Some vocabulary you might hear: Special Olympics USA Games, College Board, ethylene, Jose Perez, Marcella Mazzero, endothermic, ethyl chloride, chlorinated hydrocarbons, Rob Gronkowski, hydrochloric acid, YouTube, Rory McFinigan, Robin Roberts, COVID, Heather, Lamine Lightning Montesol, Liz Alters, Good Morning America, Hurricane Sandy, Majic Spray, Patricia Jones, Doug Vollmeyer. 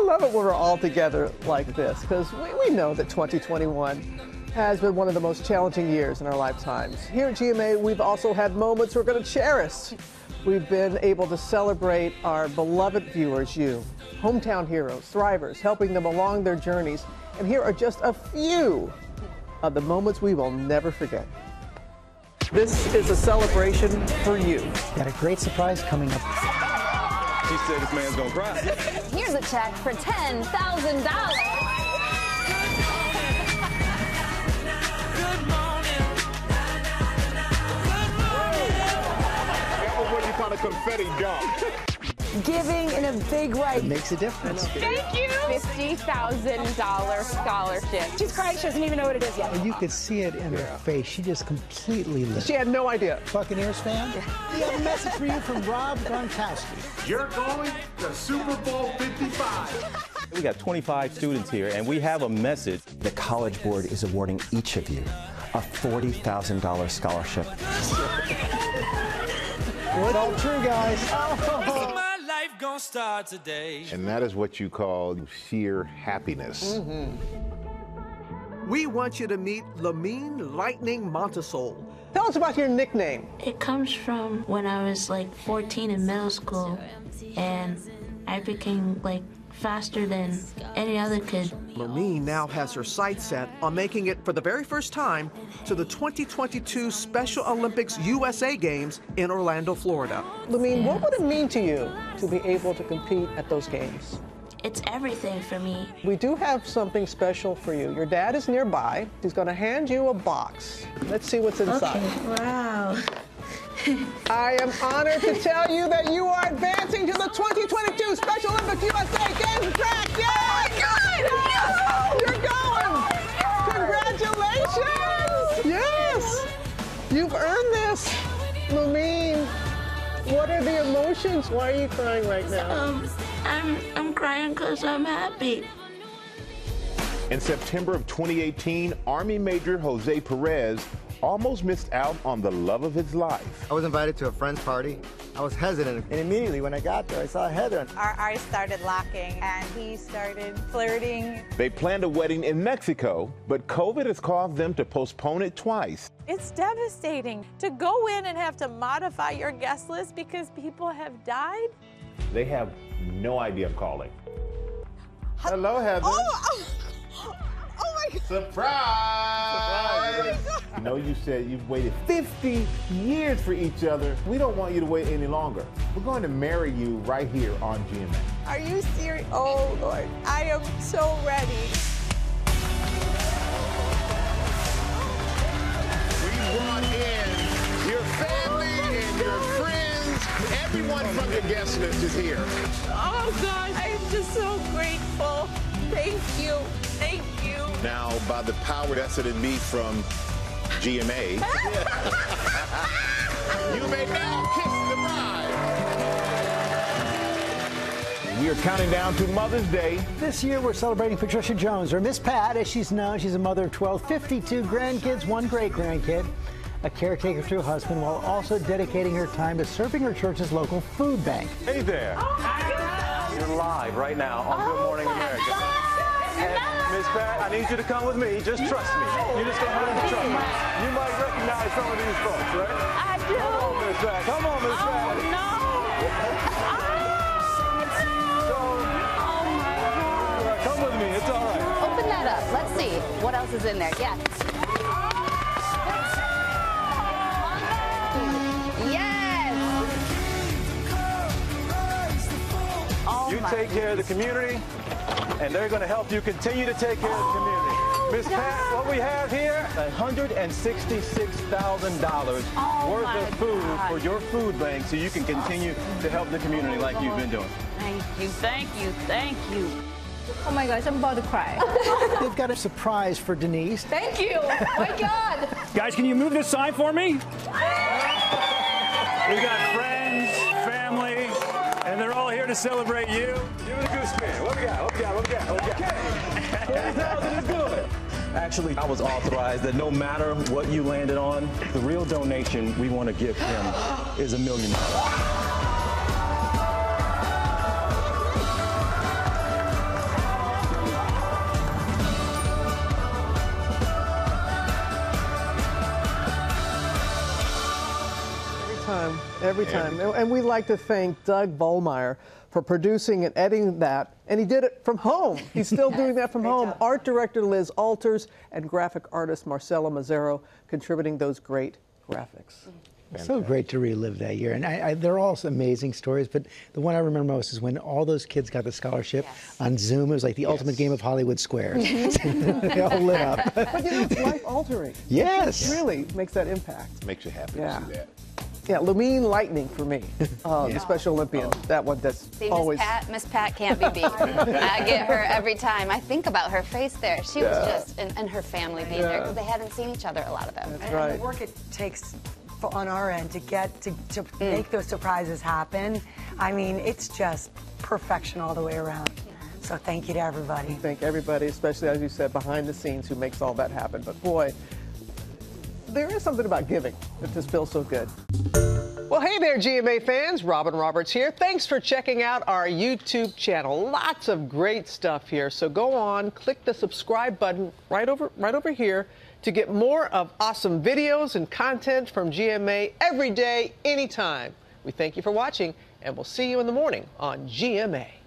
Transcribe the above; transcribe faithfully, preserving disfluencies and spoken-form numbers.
I love it when we're all together like this, because we, we know that twenty twenty-one has been one of the most challenging years in our lifetimes. Here at G M A, we've also had moments we're going to cherish. We've been able to celebrate our beloved viewers, you, hometown heroes, thrivers, helping them along their journeys. And here are just a few of the moments we will never forget. This is a celebration for you. Got a great surprise coming up. She said this man's gonna cry. Here's a check for ten thousand dollars. Good morning. That was what you call a confetti dump. Giving in a big way. It makes a difference. Thank you. fifty thousand dollar scholarship. She's crying. She doesn't even know what it is yet. And you could see it in yeah. her face. She just completely lit. She had no idea. Buccaneers fan? Yeah. We have a message for you from Rob Gronkowski. You're going to Super Bowl fifty-five. We got twenty-five students here, and we have a message. The College Board is awarding each of you a forty thousand dollar scholarship. It's all true, guys. Oh. Gonna start today. And that is what you call sheer happiness. Mm-hmm. We want you to meet Lamine Lightning Montesol. Tell us about your nickname. It comes from when I was like fourteen in middle school, and I became like faster than any other kid. Lamine now has her sights set on making it for the very first time to the twenty twenty-two Special Olympics U S A Games in Orlando, Florida. Lamine, what would it mean to you to be able to compete at those games? It's everything for me. We do have something special for you. Your dad is nearby. He's going to hand you a box. Let's see what's inside. Okay. Wow. I am honored to tell you that you are advancing to the twenty twenty-two Special Olympics U S A Games track. Yay! Oh my God! Oh, you're going! Congratulations! Yes! You've earned this. Lamine, what are the emotions? Why are you crying right now? Um, I'm, I'm crying because I'm happy. In September of twenty eighteen, Army Major Jose Perez almost missed out on the love of his life. I was invited to a friend's party. I was hesitant, and immediately when I got there, I saw Heather. Our eyes started locking, and he started flirting. They planned a wedding in Mexico, but COVID has caused them to postpone it twice. It's devastating to go in and have to modify your guest list because people have died. They have no idea I'm calling. Hello, Heather. Oh, oh. Surprise! Surprise! I know you said you've waited fifty years for each other. We don't want you to wait any longer. We're going to marry you right here on G M A. Are you serious? Oh, Lord. I am so ready. We brought in your family oh and God. your friends. Everyone from the guest list is here. Oh, God. I am just so grateful. Thank you. Thank you. Now, by the power that's in me from G M A, you may now kiss the bride. We are counting down to Mother's Day. This year, we're celebrating Patricia Jones, or Miss Pat, as she's known. She's a mother of twelve, fifty-two grandkids, one great-grandkid, a caretaker to her husband, while also dedicating her time to serving her church's local food bank. Hey there. Oh my God. You're live right now on oh Good Morning America. God. Miss Pat, I need you to come with me. Just trust me. You're just going to learn to trust me. You might recognize some of these folks, right? I do. Come on, Miss Pat. Come on, Miss Pat. Oh, no. Oh, no. Oh, my God. Right, come with me. It's all right. Open that up. Let's see what else is in there. Yeah. Yes. Oh, you take care of the community, and they're going to help you continue to take care of the community. Oh, Miss Pat, what we have here, one hundred sixty-six thousand dollars oh worth of food God. for your food bank so you can continue awesome. to help the community oh, like Lord. you've been doing. Thank you, thank you, thank you. Oh, my gosh, I'm about to cry. They've got a surprise for Denise. Thank you. Oh, my God. Guys, can you move this side for me? We got friends, family, and they're all here to celebrate you. Give it a good spin. What we got? What we got? What we got? What we got? twenty thousand is good. Actually, I was authorized that no matter what you landed on, the real donation we want to give him is a million dollars. Every time. Every time. And we like to thank Doug Vollmeyer for producing and editing that. And he did it from home. He's still doing that from home. Job. Art director Liz Alters and graphic artist Marcella Mazzero contributing those great graphics. Fantastic. So great to relive that year. And I, I, they're all amazing stories, but the one I remember most is when all those kids got the scholarship yes. on Zoom. It was like the yes. ultimate game of Hollywood Squares. They all lit up. But you know, it's life-altering. Yes. It really makes that impact. It makes you happy yeah. to see that. Yeah, Lamine Lightning for me, uh, yeah. the Special Olympian. Oh. That one that's See, always... Miss Pat, Miss Pat can't be beat. I get her every time. I think about her face there. She yeah. was just, and, and her family being yeah. there, because they hadn't seen each other, a lot of them. That's and, right. and the work it takes for, on our end to get, to, to mm. make those surprises happen, I mean, it's just perfection all the way around. So thank you to everybody. We thank everybody, especially, as you said, behind the scenes who makes all that happen. But boy, there is something about giving that just feels so good. Well, hey there, G M A fans. Robin Roberts here. Thanks for checking out our YouTube channel. Lots of great stuff here. So go on, click the subscribe button right over, right over here to get more of awesome videos and content from G M A every day, anytime. We thank you for watching, and we'll see you in the morning on G M A.